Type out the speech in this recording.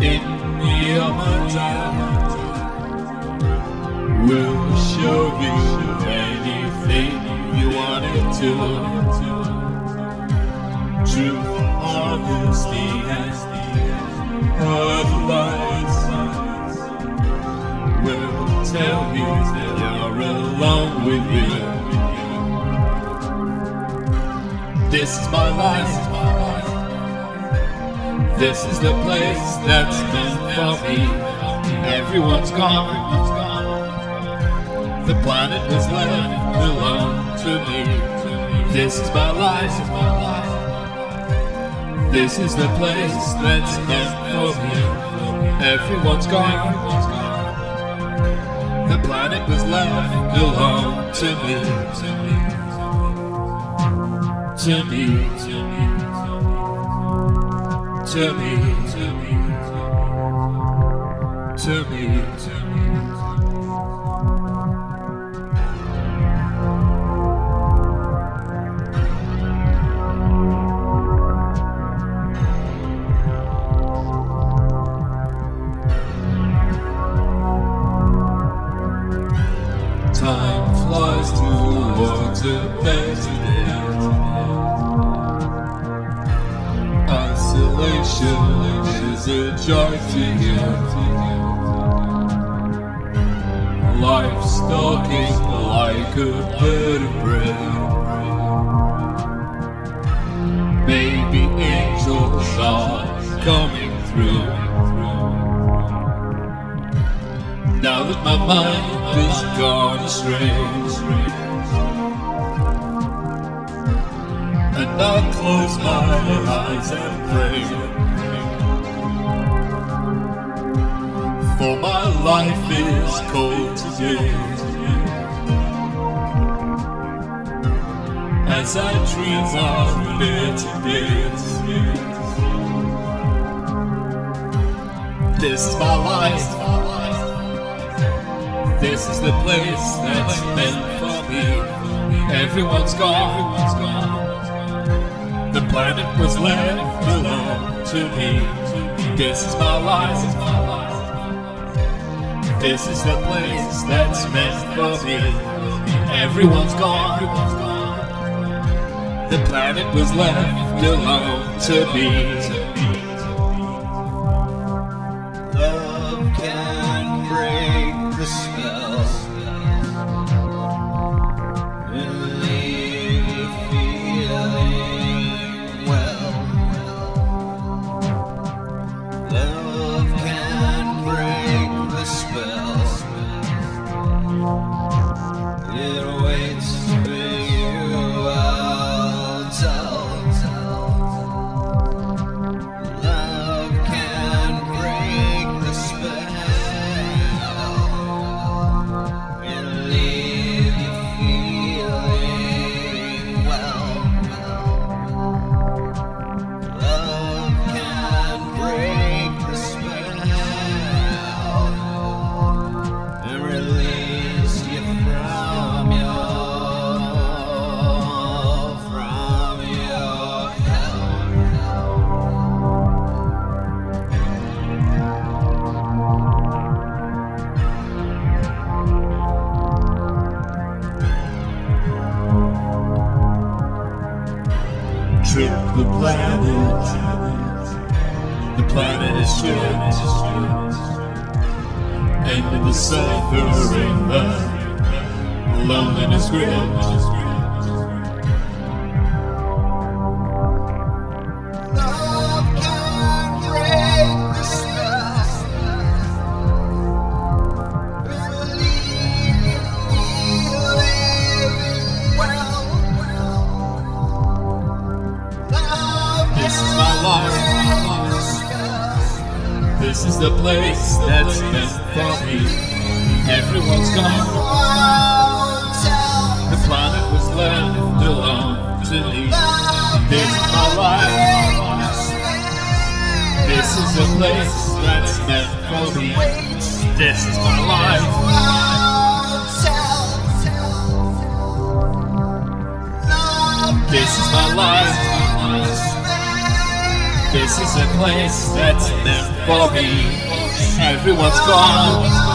Indiana will show you anything you want it to. True honesty, otherwise will tell you you're alone with you. This is my life. This is the place that's meant for me. Everyone's gone. The planet was left alone to me. This is my life. This is the place that's meant for me. Everyone's gone. The planet was left alone to me. To me. To me. To me, to me, to me, to me, time flies towards the past. Isolation is a joy to you. Life stalking like a bird of prey. Baby angels are coming through. Now that my mind is gone astray, and I close my eyes and pray for my life is cold today. As I dream of bitter days, this is my life. This is the place that's meant for me. Everyone's gone. Everyone's gone. The planet was left alone to me. This is my life. This is the place that's meant for me. Everyone's gone. The planet was left alone to me. Love can break the spell. Trip the planet. The planet is stripped. End the suffering, the loneliness gripped. Love can break the spell. Believe in feeling well. This is my life. This is the place that's meant for me. Everyone's gone. The planet was left alone to me. This is my life. This is the place that's meant for me. This is my life. This is my life. This is a place that's them for me. Everyone's gone.